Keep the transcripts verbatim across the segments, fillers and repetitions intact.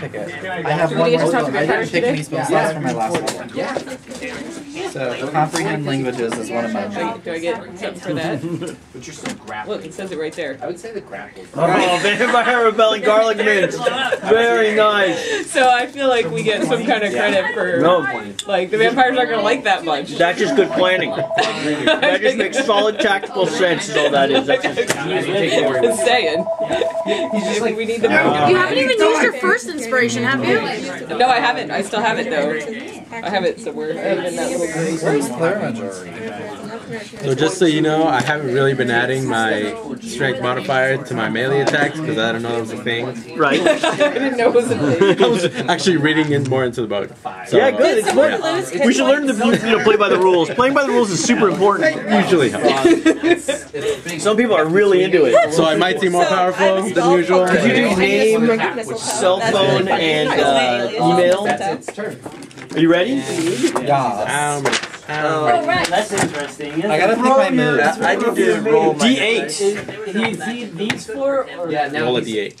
ticket. I have one more spell. I didn't take any spell slots from my last level. Yeah. So comprehend languages is one of my main. Do I get something for that? But you're still grappling. Look, it says it right there. I would say the grapple. Oh, vampire rebelling garlic mint. Very nice. So I feel like we get some kind of credit for. No. Like the vampires aren't gonna like that much. That's just good planning. That just makes solid tactical sense. Is all that is. That's just saying. He's just like we need the. You haven't even used your first inspiration, have you? No, I haven't. I still have it though. I have it somewhere. Where's Claire? So just so you know, I haven't really been adding my strength modifier to my melee attacks because I don't know it was a thing. Right. I didn't know it was a thing. I was actually reading in more into the book. So, yeah, good. It's more, yeah. We should learn to, to play by the rules. Playing by the rules is super important. Usually helps. Some people are really into it. So I might seem more powerful than usual. Could you do name, cell phone, and uh, email? That's its turn. Are you ready? Yeah. Um, um, oh, right. That's interesting. Isn't I gotta pick my move. I need to roll my D eight. Do you see these four? Or yeah, now roll a D eight.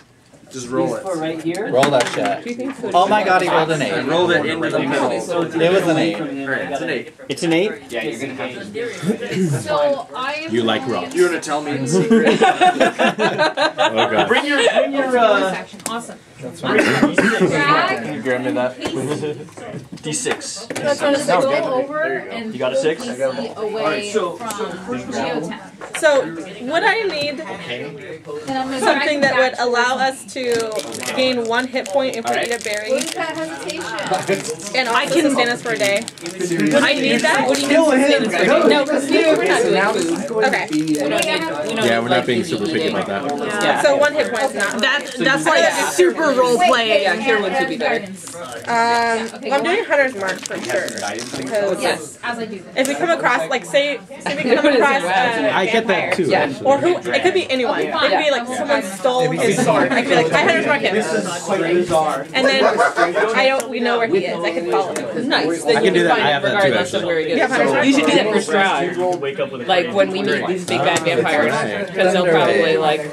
Just roll it. Right here? Roll that shit. Oh my god, he rolled an eight. I rolled it into the middle. It was an eight. Right, it's an eight. It's an eight? Yeah, you're gonna have to. So I you like rocks. You're gonna tell me in secret. Oh god. Bring your, bring your, uh... Awesome. That's right. Can you grab me that? D six. That's going to go over and you got a six? I got a away from Geotown. So would I need something that would allow us to gain one hit point if we eat a berry? And I can sustain us for a day. I need that? What do you mean? No, because we're not doing food. Okay. Yeah, we're not being super picky about that. So one hit point is not. That's that's like super role play. Yeah, Kira wants to be there. Um, well, I'm doing Hunter's Mark for sure. Because yes, if we come across, like, say, if we come across, uh, I get that too. Yeah. Or who? It could be anyone. It could be like someone stole his sword. I feel like I Hunter's Mark him. And then I don't. We know where he is. I can follow him. Nice. Then I can do that. I have that too. Actually, you have Hunter's Mark. You should do that for Stroud. Like when we meet these big bad vampires, because they'll probably like.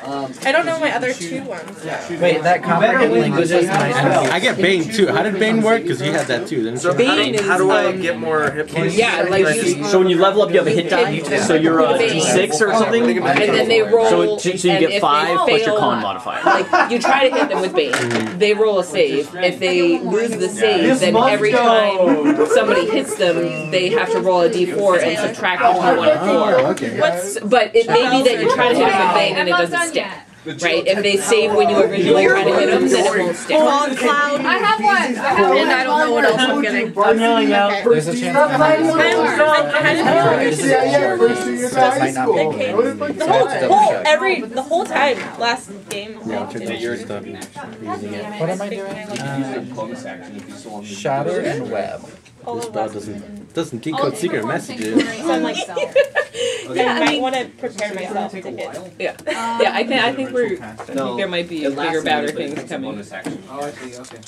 Um, I don't know my other two ones. Yeah. Wait, that comprehend language is nice. I get Bane too. How did Bane work? Because he had that too. Then so Bane how do, is, how do I um, get more hit points? Yeah, like you, so when you level up, you have a hit die. Yeah. So you're a D six or something, and then they roll. So, it, so you get five plus your con modifier. Like you try to hit them with Bane, mm. They roll a save. If they lose the save, yeah. Then every time somebody hits them, they have to roll a D four and subtract the one one four. But it may be that you try to hit them with Bane and it doesn't. Yeah. Right, if they save when you originally try to hit them, then it won't stick. On cloud. I have one. I have one. And I don't know what else I'm getting. I'm yelling out. The whole, whole, every, the whole time last game. Yeah, you're stuck using it. What am I doing? Uh, Shatter and web. This broad doesn't doesn't decode secret messages. So I'm like, yeah, I might want to prepare myself to get. Yeah, yeah. I think I think we're. I think there might be bigger, badder things coming. Oh, I see. Okay.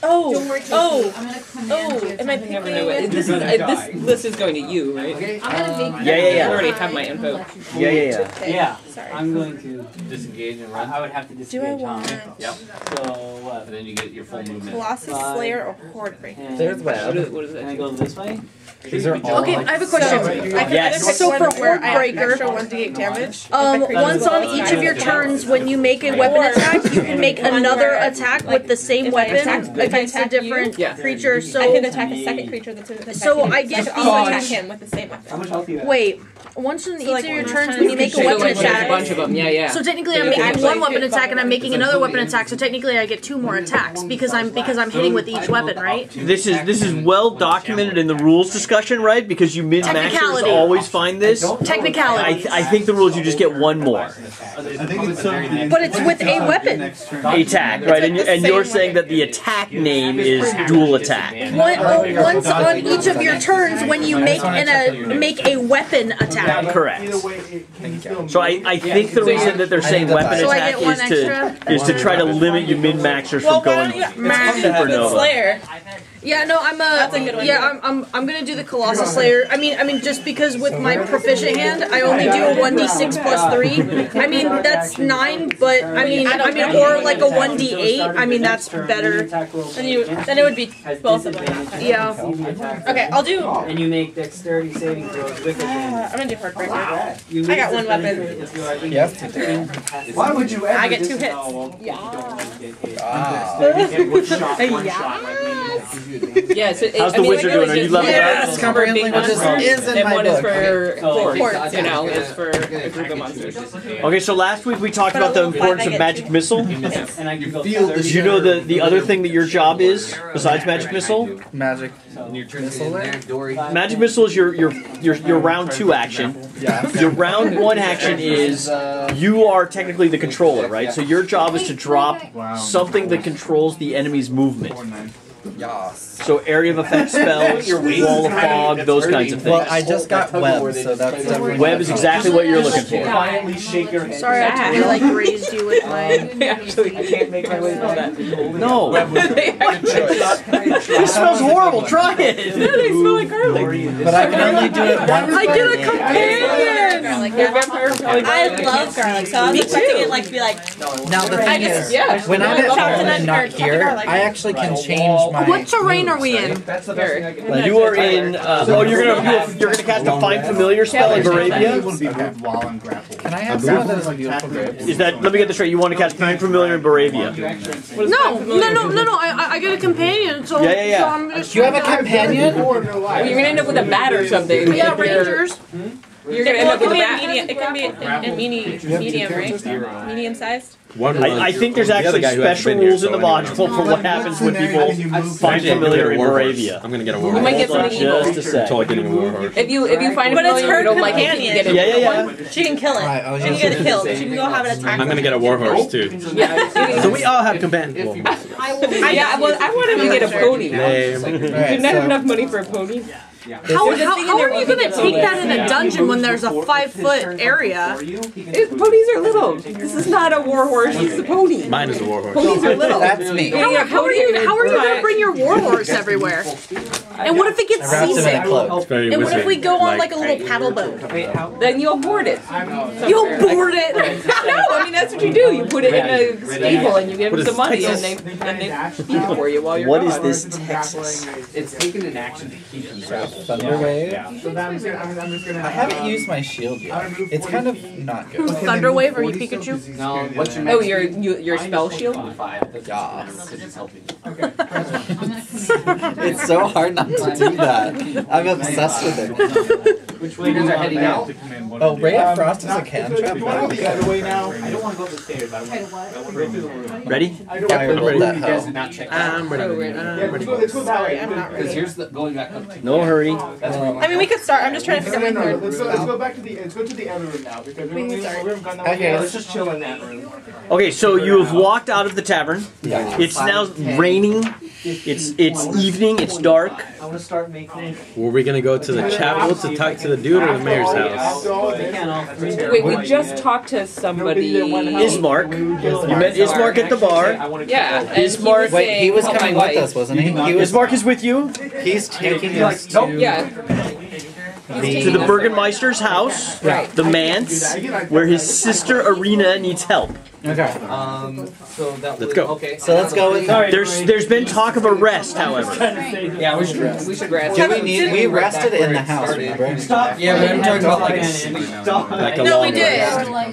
Oh, oh, oh. Am I picking it? This is this list is going to you, right? Yeah, yeah, yeah. I already have my info. Yeah, yeah, yeah. Yeah. Sorry. I'm going to disengage and run. I would have to disengage. Do I want? Yep. So what? And then you get your full movement. Colossus Slayer or Hordebreaker? There's web. What is it? Can I go this way? These are all okay, like I have a question. So, I can yes. Pick so for Hordebreaker, one d eight damage. Um, once on each of your turns, when you make a weapon attack, you can make another attack with the same weapon against a different creature. So I can attack a second creature that's attacking. So I get to attack him with the same weapon. Wait, once on each of your turns, when you make a weapon attack, a bunch of them. Yeah, yeah. So technically, I'm making one weapon attack and I'm making another weapon attack. So technically, I get two more attacks because I'm because I'm hitting with each weapon, right? This is this is well documented in the rules discussion. Discussion, right? Because you mid-maxers always find this. Technicality. I, I think the rules you just get one more. I think it's so, but it's with a weapon. A attack, right? And, and you're saying that the attack name is dual attack. One, oh, once on each of your turns, when you make an a make a weapon attack. Correct. So I, I think the reason that they're saying weapon attack is to is to try to limit you mid-maxers from going supernova. Yeah, no, I'm a. That's a good one. Yeah, I'm, I'm. I'm gonna do the Colossus Slayer. I mean, I mean, just because with my proficient hand, I only do a one d six plus three. I mean, that's nine, but I mean, I mean, or like a one d eight. I mean, that's better. Then you, then it would be both of them. Yeah. Okay, I'll do. And you make dexterity saving throws with it. I'm gonna do Hordebreaker. Wow. I got one weapon. Yep. Why would you? I get two hits. Yeah. Yeah, so it, how's the I mean, wizard like doing? Are you leveled yeah, up? Comprehending wizards is in my one book. Is for courts, courts, you know, is for a group of monsters. Okay, so last week we talked about the importance of magic missile. And you feel the. You know the the other thing that your job is besides magic missile? Magic missile. Magic missile is your your your your round two action. Your round one action is you are technically the controller, right? So your job is to drop something that controls the enemy's movement. Yes. So area of effect spells, wall of fog, those kinds of things. Well, I just got web, so that's web is exactly what you're looking for. Sorry, I totally like raised you with mine. Actually, I can't make my way through that. No. This smells horrible. Try it. No, they smell like garlic. But I can only do it once. I get a companion. I love garlic, so I was expecting it like to be like. Now the thing is, when I'm at home not here, I actually can change my. What terrain are we in? That's the best thing I can. You are in. Uh, so oh, you're gonna you're gonna cast a find familiar spell in Barovia. Okay. Can I have some of those? Is that? Let me get this straight. You want to cast find familiar in Barovia? No, no, no, no, no. I I get a companion. So yeah, yeah, yeah. So I'm gonna you have a companion? You're gonna end up with a bat or something. Yeah, rangers. Hmm? You're gonna end up with a bat. It can be a medium, right? Medium sized. I, I think there's actually the special rules in the module for what happens when people find familiar in Barovia. I'm gonna get a warhorse. We might get something evil. Until I get a warhorse. If you if you find but familiar, her you don't like it, you get it. Yeah, yeah, yeah. She can kill it. Right, she can get it killed. She can go have an attack. I'm gonna get a warhorse too. So we all have companions. Yeah, well, I wanted to get a pony. You didn't have enough money for a pony. Yeah. How, how, how are you going to take that in a dungeon when there's a five-foot area? It, ponies are little. This is not a warhorse. It's a pony. Mine is a warhorse. Ponies are little. That's me. How, how are you, how are you going to bring your warhorse everywhere? And what if it gets seasick? And what if we go on like a little paddle boat? Then you'll board it. You'll board it. No, I mean that's what you do. You put it in a stable and you give them some money and they feed for you while you're gone. What is this Texas? It's taken an action to keep you out. Thunder Wave? Yeah. So that I'm gonna, I'm just gonna, I haven't uh, used my shield yet. It's kind of not good. Okay, Thunder Wave? Are you Pikachu? No. What's your oh, your, your, your spell shield? Yeah. It's so hard not to do that. I'm obsessed with it. Which way does our heading out? Oh, Ray of frost is a cantrip. Wow. The other way now. I don't want to go up the stairs. I want to go through the room. Ready? I don't want that hoe. I'm ready. Sorry, I'm not ready. Because here's the going back up to no hurry. Um, I mean, we could start. I'm just trying to figure out. No, no, let's, let's go back to the. Let's go to the other room now because we we've gone that way. Okay, let's just chill in that room. Okay, so you have walked out of the tavern. Yeah. It's now raining. It's it's evening. It's dark. I want to start making. Were we gonna go to the chapel to talk to the dude or the mayor's house? Wait, we just talked to somebody. Ismark. You met Ismark at the bar. Yeah. Ismark. Wait, he was coming with us, wasn't he? Ismark is with you. He's taking us to the, to the Burgenmeister's house, right. The manse, where his sister Irina needs help. Okay. Um, so that let's go. Okay. So let's go. With there's there's been talk of a rest, however. Yeah, we should rest. We should rest. Do we need? We rested in the house. Stop. Yeah, we talking about like a no, we did.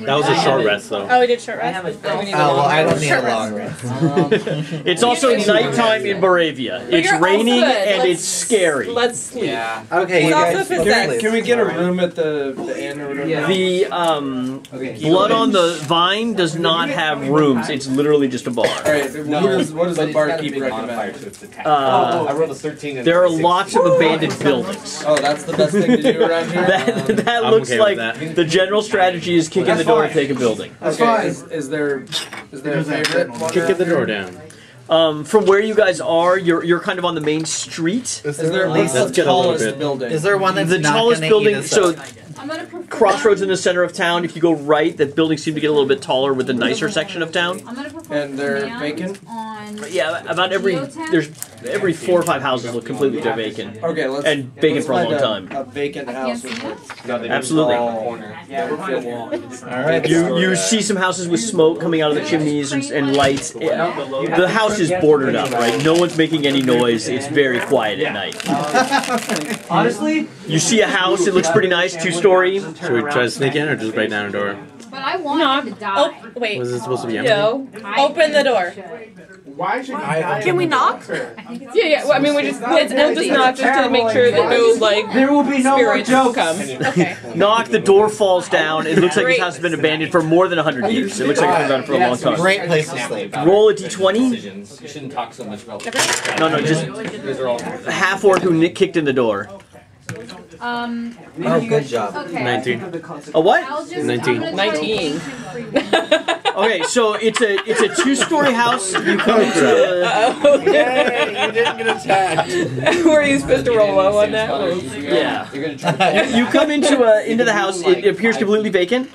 That was a short rest, though. Oh, we did short rest. Oh, well, I don't need a long rest. It's also nighttime in Barovia. It's raining and it's scary. Let's sleep. Yeah. Okay. Can we get a room at the the the um blood on the vine does not. Not have rooms. It's literally just a bar. All right, no, what, is, what does the barkeep recommend? Uh, I rolled a thirteen. And there are lots of abandoned buildings. Oh, that's the best thing to do around here. that that looks okay like that. The general strategy is kick in the door and take a building. That's okay, fine. Is, is there is there a favorite? Kick in the door down. Um, from where you guys are, you're you're kind of on the main street. Is there at least the tallest building? Is there one that's the tallest building? So. Crossroads in the center of town. If you go right, the buildings seem to get a little bit taller with the nicer section of town. And they're vacant? Yeah, about every... There's every four or five houses look completely vacant. Okay, let's and vacant let's for a long a, time. A vacant house. No, absolutely. Yeah, we're behind a wall. All right. You you see some houses with smoke coming out of the chimneys and, and lights. The house is boarded up, right? No one's making any noise. It's very quiet at night. Honestly, you see a house. It looks pretty nice, two story. Should we try to sneak in or just break down a door? But I want no. to die. Oh, wait. Was it supposed to be empty? No. Open the door. Why should I? Can we knock? Yeah, yeah. Well, I mean, we just it's we'll just knock just to make sure that no like there will be no more jokes. Okay. Knock. The door falls down. It looks like this house has been abandoned for more than a hundred years. It looks like it's been abandoned for a long time. Great place to sleep. Roll a d twenty. You shouldn't talk so much about this. No, no, just half orc who Nick kicked in the door. Um, oh, good job. Okay. nineteen. A what? Just, nineteen. nineteen. Okay, so it's a it's a two-story house. You come into uh, Yay, you didn't get attacked. Were you supposed to roll low on that? Or? Yeah. You come into uh, into the house. It appears completely vacant.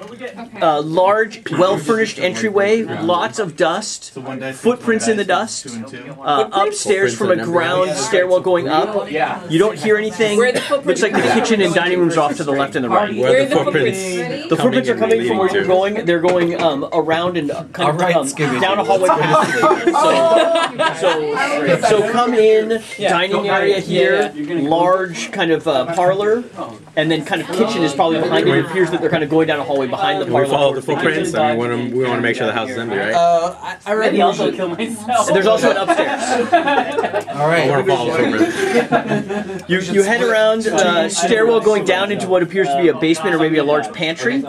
Uh, large, well-furnished entryway. Lots of dust. Footprints in the dust. Uh, upstairs from a ground stairwell going up. You don't hear anything. Looks like the kitchen and dining rooms are off to the left and the right. Where are the footprints? The footprints are coming from where you're going. They're going um, around and uh, come, right, um, down a hallway. so, so, so come in, dining area here, large kind of uh, parlor, and then kind of kitchen is probably behind it. It appears that they're kind of going down a hallway behind the parlor. We follow the footprints. I mean, we want to make sure the house is empty, right? Uh, I already also kill myself. And there's also an upstairs. All right. I want to follow the footprints. You you head around. Uh, stairwell going down into what appears to be a basement or maybe a large pantry.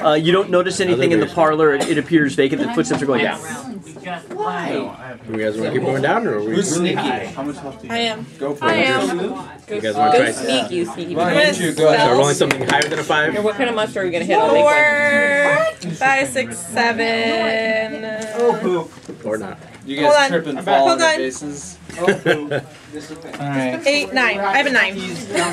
Uh, you don't notice anything in the parlor. It, it appears vacant. The footsteps are going down. Why? You guys want to keep going down, or are we? Who's sneaky? I am. Go for it. I am. You guys want to try? Go sneaky, sneaky. Why don't you go ahead? So rolling something higher than a five. What kind of monster are we gonna hit? Four, five, six, seven. Oh poop. Or not. You guys Hold trip on. and fall Hold on. Faces. Alright. Eight, nine. I have a nine.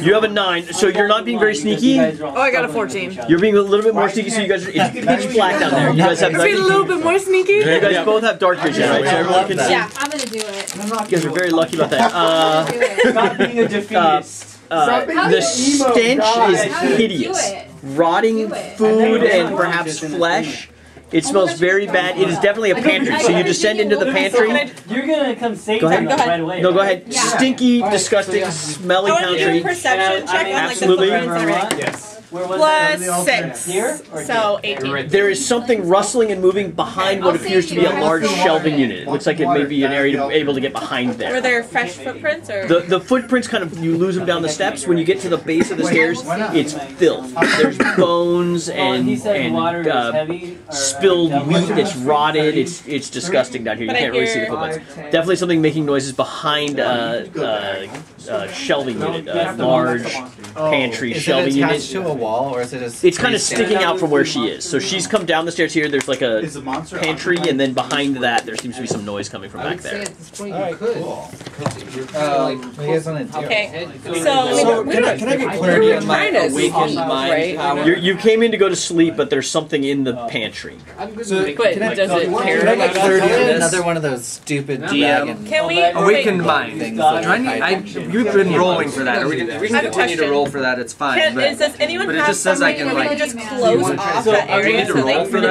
You have a nine, so you're not being very sneaky. Oh, I got a fourteen. You're being a little bit more sneaky, so you guys are. It's pitch black down there. You guys have. Be a little bit more sneaky. You guys both have dark vision, right? So everyone can see. Yeah, I'm gonna do it. You guys are very lucky about that. Uh, not being a defeatist. Uh, the stench is hideous. Rotting food and perhaps flesh. It smells very bad. It is definitely a pantry, so you descend into the pantry. You're gonna come save them right away. No, go ahead. Stinky, disgusting, smelly pantry. Perception check. Absolutely. Plus six, so eighteen. There is something rustling and moving behind what appears to be a large shelving unit. It looks like it may be an area to be able to get behind there. Were there fresh footprints? Or? The, the footprints kind of, you lose them down the steps. When you get to the base of the stairs, it's filth. There's bones and, and uh, spilled wheat that's rotted. It's it's disgusting down here. You can't really see the footprints. Definitely something making noises behind a uh, uh, uh, shelving unit, a large pantry shelving unit. Wall, or is it a it's kind of sticking out from where she is. So she's come down the stairs here. There's like a pantry, and then behind that, there seems to be some noise coming from back there. Alright, cool. Um, okay. So, so can, I, can I get clarity on my awakened mind power? You're, you came in to go to sleep, but there's something in the pantry. So, can I, does it can I get clarity on another one of those stupid dragon can we awakened mind things? I need, I, you've been rolling for that. We can, we can continue to roll for that. It's fine. Can, but, is anyone but it just says I can like just close off that area so they can get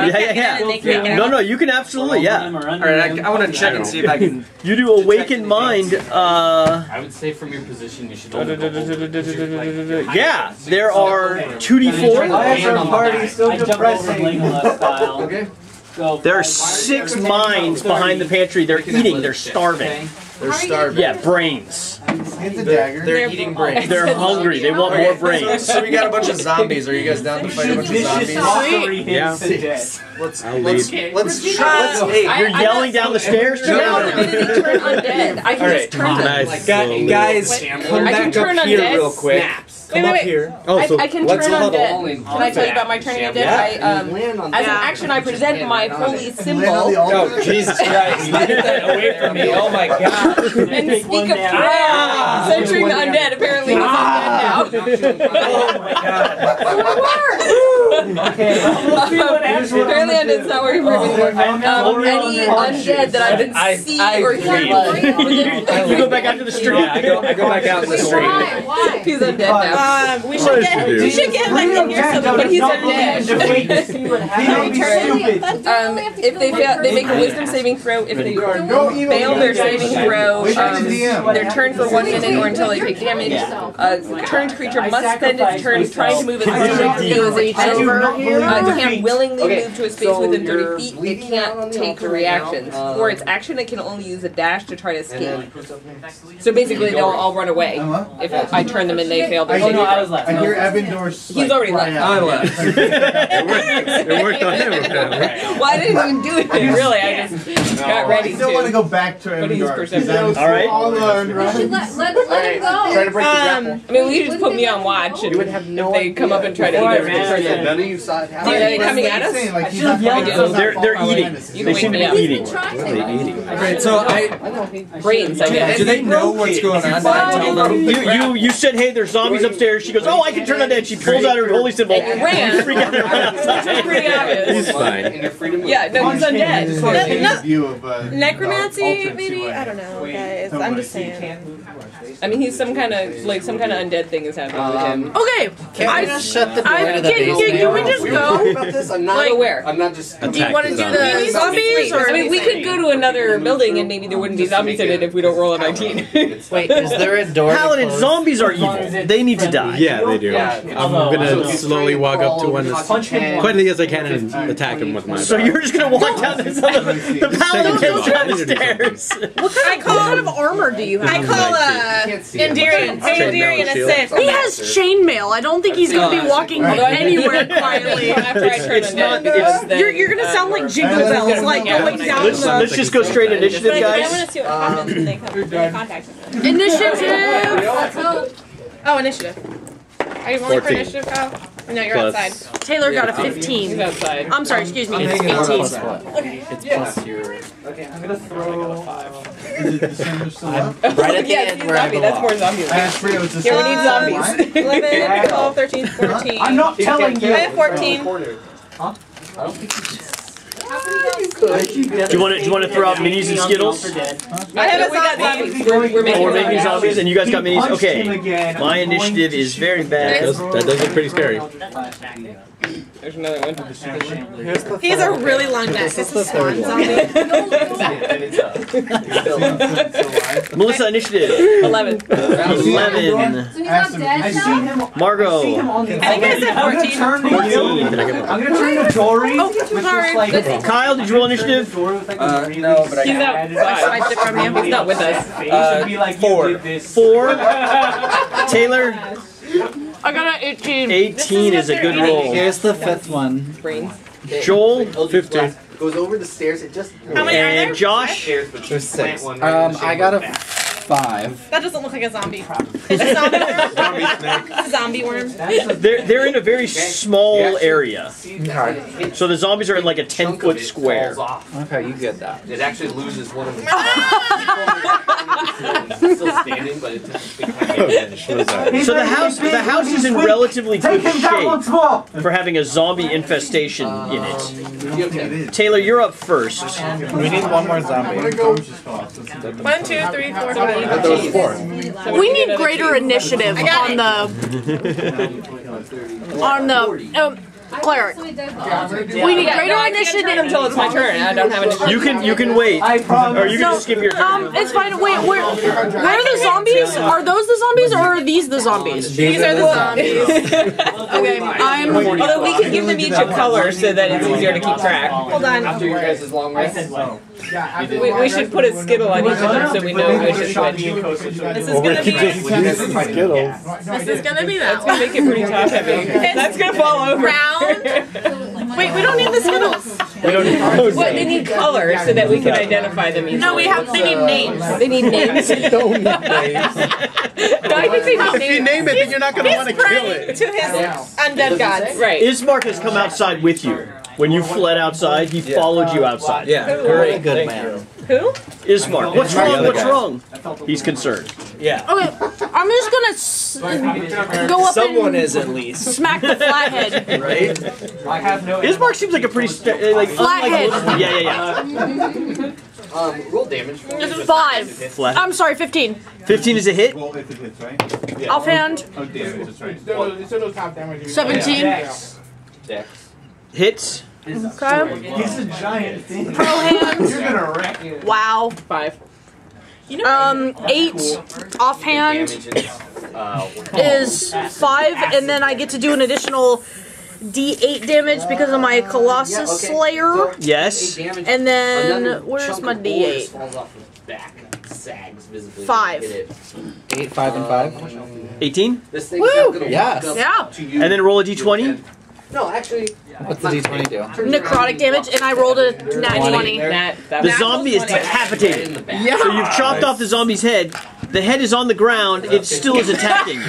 it. No, no, you can absolutely, yeah. All right, I want to check and see if I can. You do awakened mind. Uh, I would say from your position you should. Yeah, there are two d four. Why is our party so depressing? There are six minds behind the pantry. They're eating. They're starving. They're starving. Yeah, brains. It's a dagger. They're, they're eating brains. They're hungry. They want more brains. So we got a bunch of zombies. Are you guys down to fight a bunch of zombies? Yeah. Six. Let's, I'll let's, leave. Let's, let's try. Let's, hey, you're yelling down the stairs to now. I can just turn undead. Guys, come back up here real quick. Come wait, wait, wait. Up here. Oh, so I, I can turn undead. Can I tell you about my turning undead? Yeah. I, um, on as an action, I present my holy symbol. Oh, Jesus Christ. Get that away from me. Oh, my God. And speak of prayer. Censuring the undead. Apparently he's undead now. Oh, my God. It worked. Okay, we'll see what happens. Apparently, it's not working for me. Um, any undead that I've been I, seen I, I or killed. You go back out to the street. Yeah, I, go, I go back out to the street. Why? Why? He's undead now. Um, we should get. We should get like in here so that he's undead. Um, if they fail, they make a wisdom saving throw. If they fail their saving throw, um, they're turned for one minute or until they take damage. A turned creature must spend its turn trying to move its ability over. Uh, it can't willingly okay. move to a space so within thirty feet. It can't take reactions. Uh, For its action, it can only use a dash to try to escape. So basically, they'll all run away. Uh-huh. If I turn them and they fail, I, oh, no, I was left. I hear Evandor's. He's like, already left. I left. It worked. It worked on him. Well, I didn't even do anything really. I just no. got ready. I still to. want to go back to Evandor. All right. All right. Let's let him go. Try to break the grapple. I mean, we just put me on watch, and if they come up and try to eat everything. None of you saw it happen. Are they coming at us? Like, so they're they're eating. They shouldn't be eating. They're eating. Right, so I... Brains, I guess. Do they know what's going on? You, you, you said, hey, there's zombies upstairs. She goes, oh, I can turn on that. She pulls out her holy symbol. And ran. That's pretty obvious. He's fine. Yeah, no, he's undead. Necromancy, maybe? I don't know, guys. I'm just saying. I mean, he's some kind of, like, some kind of undead thing is happening with him. Okay. Can we just shut the door to the basement? Can we just go? About this? I'm not like, aware. I'm not just. Do you want to do the zombies? Or I mean, we could go to another building and maybe there wouldn't be zombies in it if we don't roll a nineteen. Wait, is there a door? Paladin, zombies are evil. They need to die. Yeah, they do. Yeah. I'm gonna so slowly walk up to one as quickly as I can and attack him with my. So you're just gonna walk down this other. The paladin comes down the stairs. What kind of, what kind of armor do you have? I call uh Andarian. Hey, Andarian, assist. He has chainmail. I don't think he's gonna be walking anywhere quietly. It's, it's not, it's you're, you're gonna sound like jingle bells, like going down. Let's, let's just go straight initiative, guys. I want to see what happens when they come in contact with them. Initiative! Oh, initiative. Are you rolling for initiative, Kyle? No, you're plus outside. Taylor yeah, got a fifteen. He's outside. I'm sorry, excuse me. It's eighteen. Okay. It's yeah. plus your. Okay, I'm gonna throw a five. Is it December still up? Right at the yeah, end where zombie. I That's more zombies. I asked Fredo, it's the same. Here, we need zombies. eleven, twelve, thirteen, fourteen. I'm not telling you. I have fourteen. Huh? I don't think you should. You could. Do you want to? Do you want to throw out minis and Skittles? I have a zombie. We're, we're making, oh, we're making zombies, and you guys got minis. Okay, my initiative is very bad. That does, that does look pretty scary. There's another one. These are really long necks. This is fun. Melissa, initiative. Eleven. Eleven. So he's not dead now? Margo. I think I said fourteen. I'm gonna turn to Dory. Oh, sorry. Kyle, did you roll initiative? Uh, no, but I He's out. I swiped it from him. He's not with us. Uh, four. Four. Taylor. I got an eighteen. eighteen is a good roll. Here's the fifth one. Joel. fifteen. Goes over the stairs. It just. How many are there? And Josh. There's six. Um, I got a five. That doesn't look like a zombie. It's a zombie worm. Zombie worm. They're, they're in a very small area. So the zombies are in like a ten foot square. Okay, you get that. It actually loses one of them. Still standing, but it doesn't. So the house, the house is in relatively good shape for having a zombie infestation in it. Taylor, you're up first. We need one more zombie. One, two, three, four, five. We need greater initiative on the on the um, cleric. We need greater initiative until it's my turn. I don't have initiative. You can you can wait, or you can just skip your turn. Um, it's fine. Wait, where where are the zombies? Are those the zombies, or are these the zombies? These are the zombies. Okay, I'm. Although we can give them each a color so that it's easier to keep track. Hold on. After your guys' long rest. Yeah, we, we should put a Skittle on each other so we know which is which. This is gonna be This is gonna be that. That's gonna make it pretty top heavy. That's gonna fall over. Round. Wait, we don't need the Skittles. We don't need those. What, they need color so that we can identify them easily. No, we have. They need names. They need names. Don't need names. No, I think they need names. If you name it, then you're not gonna want to kill it. To his undead gods. Right. Ismark has come outside with you. When you fled outside, he yeah. followed you outside. Yeah, very good man. Who? Ismark. What's wrong? What's wrong? He's concerned. Yeah. Okay, I'm just gonna s go up Someone and is at least. Smack the flathead. Right? I have no. Ismark seems like a pretty st like flathead. Unlike yeah, yeah, yeah. Um, roll damage. Five. Flat. I'm sorry, fifteen. Fifteen is a hit. Well, it's a hit, right? Yeah. Offhand. Oh, damage. It's right. It's no top damage. Seventeen. Dex. Dex. Hits. Okay. He's a giant thing. Pro hands. You're gonna wreck it. Wow. Five. You know, um, eight cool. Offhand is five, and then I get to do an additional D eight damage because of my Colossus uh, yeah, okay. Slayer. Yes. And then, where's my D eight? Five. Eight, five, and five. Eighteen? Woo! Yes. Yeah. And then roll a D twenty. No, actually. What's the D twenty do? Necrotic damage, and I rolled a nat twenty. The zombie is decapitated. Yeah. So you've chopped off the zombie's head. The head is on the ground. It still is attacking you.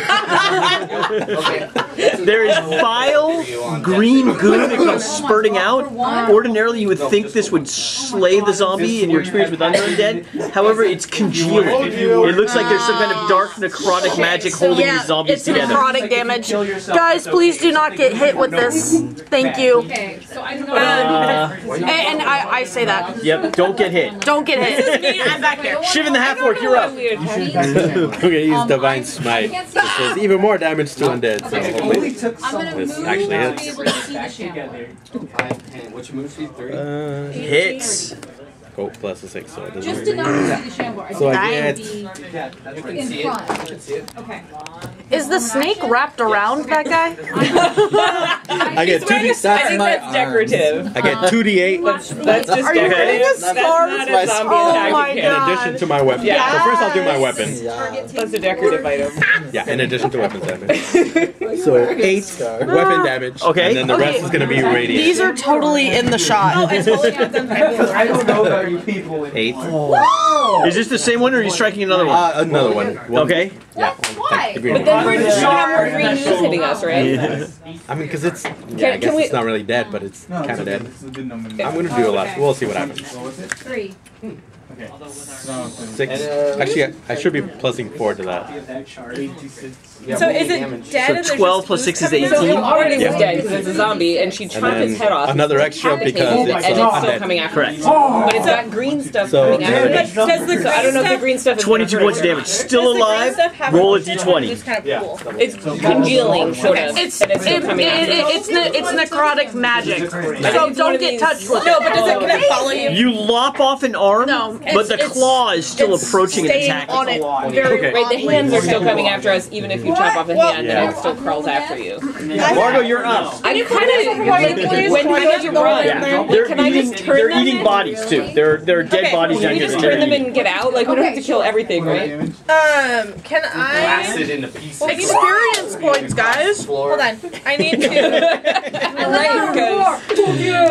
There is vile green goo that comes spurting out. Ordinarily, you would think this would slay the zombie in your experience with undead. However, it's congealing. It looks like there's some kind of dark necrotic magic holding yeah, these zombies it's together. Necrotic damage. Guys, please do not get hit with this. Thank you. Okay, so I don't know. Uh, and, and I, I say that. Yep. Don't get hit. Don't get hit. This is me. I'm back there. Shivan the half orc, you're up. Okay, use um, divine smite. Does even more damage to undead. So this actually hits. Which move? Three. Hits. Oh, plus a six, so it doesn't. Just enough to see the Shambler. So I get. Yeah, that's right. In front. Okay. Is the snake wrapped around that guy? I get two D eight. I think that's decorative. I get two D eight. That's, that's just Are you getting a scarf? That's not a zombie attack. Oh my god. In addition to my weapon. Yes. So first I'll do my weapon. Yeah. That's a decorative item. Yeah, in addition to weapon damage. So eight weapon damage. Okay. And then the okay. rest is going to be radiant. These are totally in the shot. Oh, I totally have them. I don't know about you people. Eight. Oh. Is this the same one or are you striking another one? Uh, another one. one. Okay. Yeah. Why? But then we're just going to have more green news hitting us, right? Yeah. I mean, because it's, yeah, can, I guess it's not really dead, but it's no, kind of dead. Okay. I'm going to do a lot. We'll see what happens. Three. Hmm. Okay. Six. Actually, I should be plusing four to that. So is it dead? So twelve plus six is eighteen. So it already was dead because it's a zombie, and she chopped his head off. Another extra because it's still coming after. Correct. But it's got green stuff coming after. Does the green stuff? I don't know if the green stuff is twenty-two points damage. Still alive. Roll a d twenty. It's kind of cool. It's congealing, sort of. It's it's necrotic magic. So don't get touched with it. No, but does it kind of follow you? You lop off an arm. No. But it's, the claw is still approaching and attacking. On it very okay. Right, the hands are still coming after us, even if you what? chop off a well, hand, yeah. and it still crawls after you. Margo, you're up. I kind of like, when I get to run, yeah. like, can eating, I just turn they're them? They're eating bodies too. There, there are dead okay. bodies down here. Can we just turn them and get out? Like we don't have to kill everything, right? Um, can I? Experience points, guys. Hold on, I need to.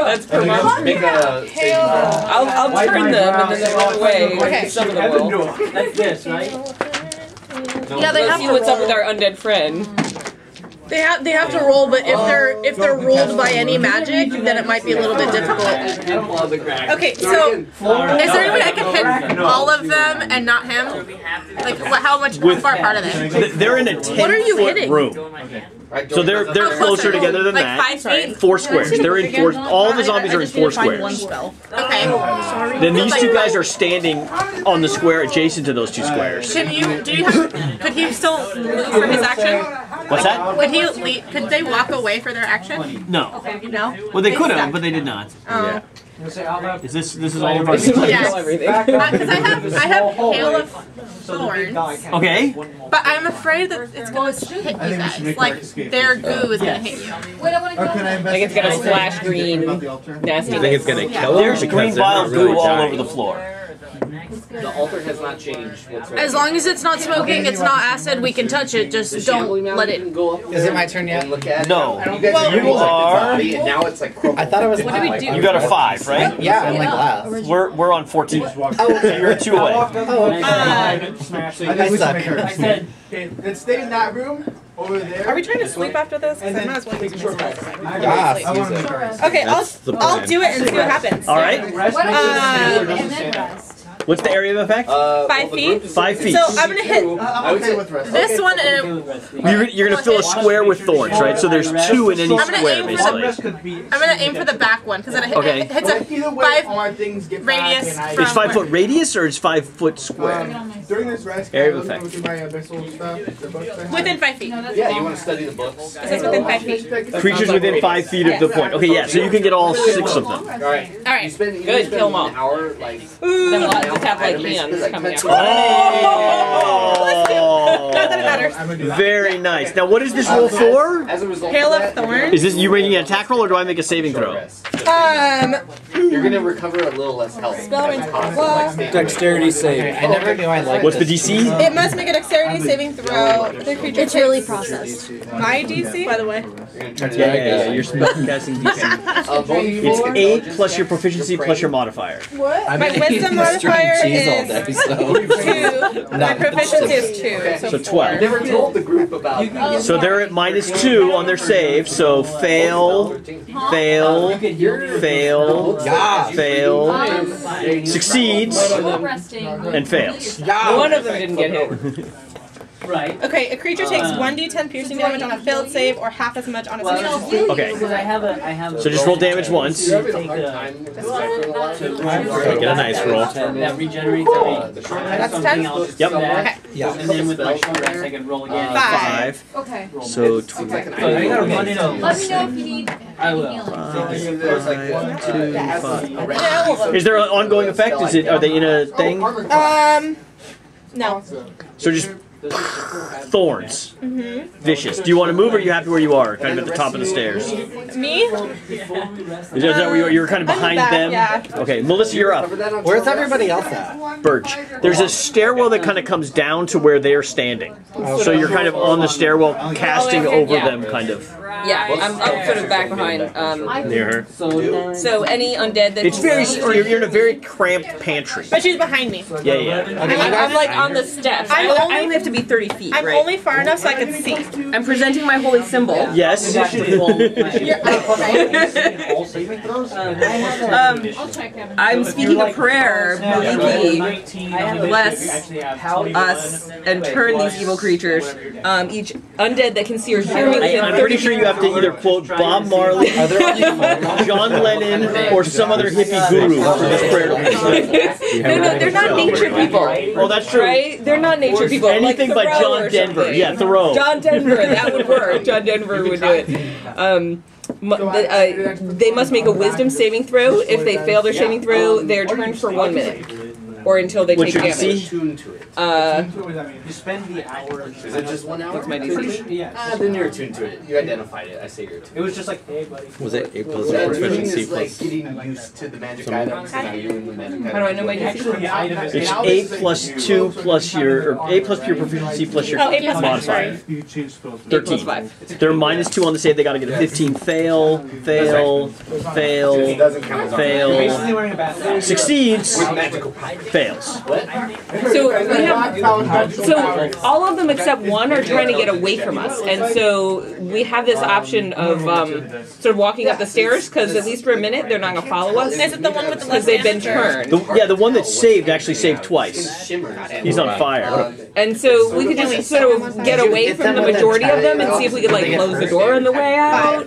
That's perfect. I'll I'll turn them and then. Away, okay. Some of the world. That's this, right? No, yeah, they have see to what's roll. Up with our undead friend. They have they have to roll, but if they're if they're ruled by any magic, then it might be a little bit difficult. Okay, so is there any way I can hit all of them and not him? Like how much how far apart are they? They're in a ten foot room. So they're they're oh, closer together than like that. Five, four squares. They're in four. All the zombies are in four squares. One spell. Okay. Sorry. Then these two guys are standing on the square adjacent to those two squares. Can you? Do you have? Could he still leave for his action? What's that? Would he? Leave, could they walk away for their action? No. No. Well, they could have, but they did not. Oh. Yeah. Is this this is all of our stuff? Yes. Because uh, I have I have hail of thorns. Okay. But I'm afraid that it's going to hit you guys. Like their goo is going to hit you. I think it's going to flash green. Nasty. I think it's going to kill them. There's green vile goo all over the floor. The altar has not changed. As long as it's not smoking, it's not acid, we can touch it, just don't let it... Is it my turn yet? No. You are... I thought it was... What do we do? You got a five, right? Yeah, I'm like last. We're, we're on fourteen. Oh, okay. You're two away. Oh, okay. I suck. I said, let's stay in that room. Over there. Are we trying to sleep after this? Because I might as well take a short rest. Okay, I'll, I'll do it and see what happens. All right. Um, and then rest. What's the area of effect? Uh, Five well, feet. Five feet. So I'm gonna hit uh, I'm okay with rest. this okay. one and you're, you're gonna fill a square with thorns, right? So there's two in any square, basically. I'm gonna aim for the back one because it, okay. it hits a five radius. It's five foot radius or it's five foot square. Um, during this rest, area of effect. Within five feet. Yeah, you want to study the books. It says within five feet. Creatures within five feet of the point. Okay, yeah. So you can get all six of them. All right. All right. Good. Kill them all. Ooh. Have, like, like, coming out. Oh! Not that it matters. Very nice. Now, what is this roll for? As a result, Hail of Thorns. Is this you making an attack roll, or do I make a saving throw? Um, you're gonna recover a little less health. Dexterity save. I never knew I liked. What's the D C? It must make a dexterity saving throw. The creature it's really processed. My D C, by the way. Yeah, yeah, yeah. You're casting D C. It's eight plus your proficiency plus your modifier. What? My wisdom modifier. Cheese all day, so. two. My proficiency is two. Okay. So, so twelve. Never told the group about that. So they're at minus two on their save. So fail, fail, fail, fail, succeeds, and fails. One of them didn't get hit. Right. Okay, a creature takes uh, one d ten piercing damage on a failed save or half as much on its successful. Okay. So just roll damage once. Okay, get a nice roll. That regenerates every. That's ten? Yep. Okay. Yeah. And then with my shoulder, I can roll again. Five. Okay. So twelve. Let me know if you need. I will. Five, two, five. Is there an ongoing effect? Is it? Are they in a thing? Um, no. So just. Thorns. Mm-hmm. Vicious. Do you want to move or are you happy where you are? Kind of at the top of the stairs. Me? Is that where you are? You're kind of behind back, them? Yeah. Okay, Melissa, you're up. Where's everybody else at? Birch. There's a stairwell that kind of comes down to where they're standing. So you're kind of on the stairwell, casting over yeah. them, kind of. Yeah, I'm up sort of back behind. Um, Near her. So any undead that it's very, or you're in a very cramped pantry. But she's behind me. Yeah, yeah. I mean, I'm like on the steps. I only have to be thirty feet, I'm right? only far enough so I can see. I'm presenting my holy symbol. Yes. um, I'm speaking a prayer, Maliki, bless us and turn these evil creatures, um, each undead that can see or hear me within thirty feet. Pretty sure you have to either quote Bob Marley, John Lennon, or some other hippie guru for this prayer to No, no, they're not nature people. Oh, that's true. Right? They're not nature people. Anything like by John Denver. Yeah, Thoreau. John Denver, that would work. John Denver would do it. Um, the, uh, they must make a wisdom saving throw. If they fail their saving throw, they are turned for one minute. Or until they take damage. Uh, you spend the hour. Is it just one hour? What's my D C? Yeah. Uh, then you're attuned to it. You identified it. I say you're attuned. It was just like, hey, buddy. Was it A plus well, proficiency plus? Like getting used to the magic item. How do I know my D C? It's A plus two plus your, or A plus your proficiency plus your modifier. thirteen. They're minus two on the save. They got to get a fifteen. Fail. Fail. Fail. Fail. Succeeds. Fails. So, we have, so all of them except one are trying to get away from us, and so we have this option of um, sort of walking up the stairs because at least for a minute they're not going to follow us. Is it the one with the because they've been turned? The, yeah, the one that saved actually saved twice. He's on fire, and so we could just sort of get away from the majority of them and see if we could like close the door on the way out.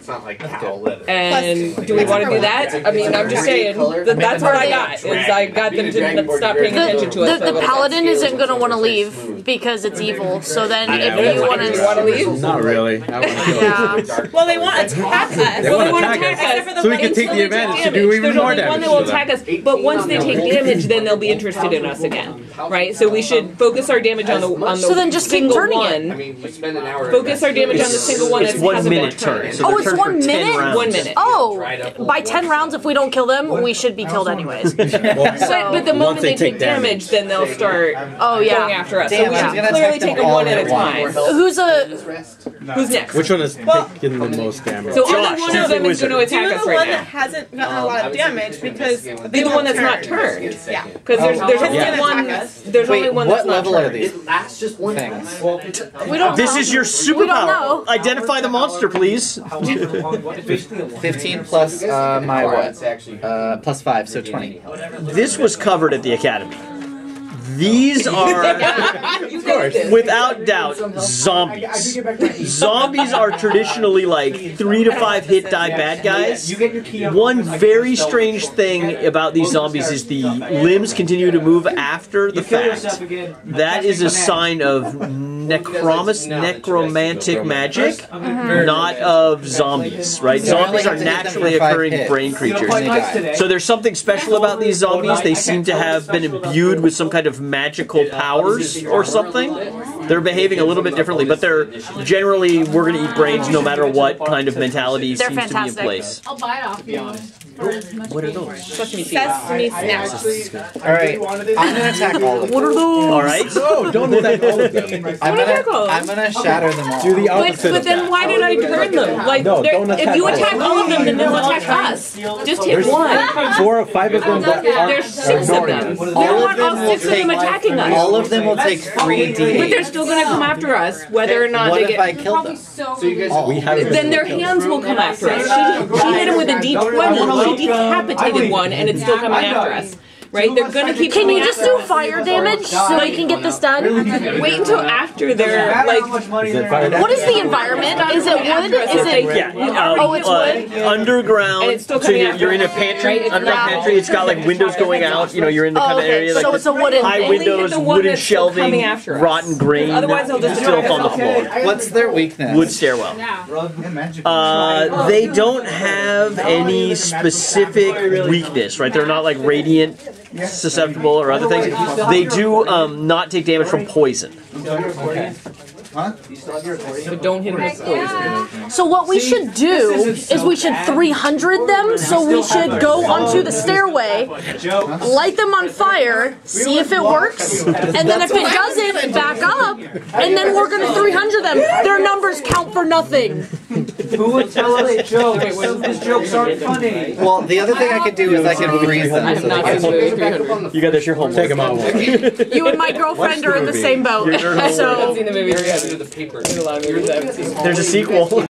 And do we want to do that? I mean, I'm just saying that that's what I got. Is I got them to stop. The, to us, the, the paladin isn't going to want to leave because it's evil, so then if know, you want to leave... Not really. Yeah. Well, they want to attack us. They well, want to attack, attack us, us. So we can take the advantage to do even There's more damage. There's only one that will attack us, but once they take damage, then they'll be interested in us again, right? So we should focus our damage on the, on the so then just single one. I mean, we spend an hour focus our damage it's, on the single one. It's that's one minute turn. So oh, it's turn one minute? One minute. Oh, by ten rounds, if we don't kill them, we should be killed anyways. But the moment they take damage, then they'll start oh, yeah. going after us. Damn, so we should yeah. clearly take them one at a time. Who's a who's next? Which one is well, taking the most damage? So only one of them is going to attack us right now. You're the one that hasn't gotten a lot of damage because they're the one that's not turned. Yeah, because there's there's only one. There's only one that's not turned. What level are these? It lasts just one thing. We don't. This is your superpower. Identify the monster, please. Fifteen plus uh, my what? Uh, plus five, so twenty. This was covered at the academy. These are, yeah, without doubt, zombies. I, I zombies are traditionally like three to five hit die bad guys. One very strange thing about these zombies is the limbs continue to move after the fact. That is a sign of necromus, necromantic magic, not of zombies, right? Zombies are naturally occurring brain creatures. So there's something special about these zombies. They seem to have been imbued with some kind of magical powers or something. They're behaving a little bit differently, but they're generally, we're going to eat brains no matter what kind of mentality they're seems fantastic. to be in place. I'll buy it off you. What are those? Sesame seeds. All right, I'm gonna attack all of them. What are those? All right. No, don't attack all of them. I'm gonna, I'm gonna shatter them all. Do the opposite. But, but then why did I turn them? Like, no, don't attack if you attack all, all of them, then they'll attack us. Just hit one. Four or five of them. There's six of them. We don't want all six of them attacking us. All of them will take three d eight. But they're still gonna come after us, whether or not they get. What if I kill them? So you guys, then their hands will come after us. She, she hit him with a d twenty. She decapitated one, and it's still coming after us. Right? They're gonna keep. Can you just do fire damage so you can get this done? Wait until after they're like. What is the environment? Is it wood? Is it? Yeah. Oh, it's wood. Uh, underground. And it's still coming so you're, you're in a pantry. Underground pantry. It's got like windows going out. You know, you're in the kind of area like so it's a wooden high windows, wooden shelving, rotten grain. Otherwise, they'll just still on the floor. What's their weakness? Wood stairwell. Uh, they don't have any specific weakness, right? They're not like radiant, susceptible or other things. They do um, not take damage from poison. Okay. Huh? So don't hit them with poison. So what we should do is we should three hundred them, so we should go onto the stairway, light them on fire, see if it works, and then if it doesn't, back up, and then we're going to three hundred them. Their numbers count for nothing. Who would tell us jokes? These jokes aren't funny. Well, the other thing I could do is I could freeze them. So get you got this, your homework. Take them out. You and my girlfriend are in the same boat. So. I've seen the movie. There's a sequel.